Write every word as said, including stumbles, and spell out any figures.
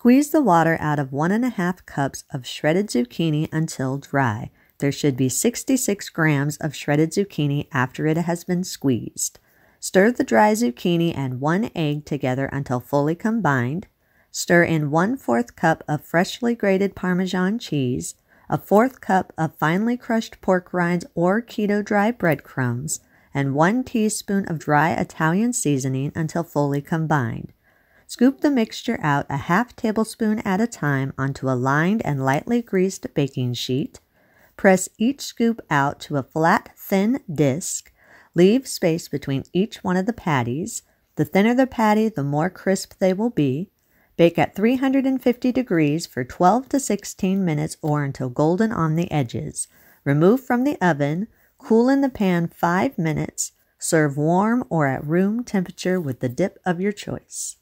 Squeeze the water out of one and a half cups of shredded zucchini until dry. There should be sixty-six grams of shredded zucchini after it has been squeezed. Stir the dry zucchini and one egg together until fully combined. Stir in one fourth cup of freshly grated Parmesan cheese, a fourth cup of finely crushed pork rinds or keto dry breadcrumbs, and one teaspoon of dry Italian seasoning until fully combined. Scoop the mixture out a half tablespoon at a time onto a lined and lightly greased baking sheet. Press each scoop out to a flat, thin disc. Leave space between each one of the patties. The thinner the patty, the more crisp they will be. Bake at three hundred fifty degrees for twelve to sixteen minutes or until golden on the edges. Remove from the oven. Cool in the pan five minutes. Serve warm or at room temperature with the dip of your choice.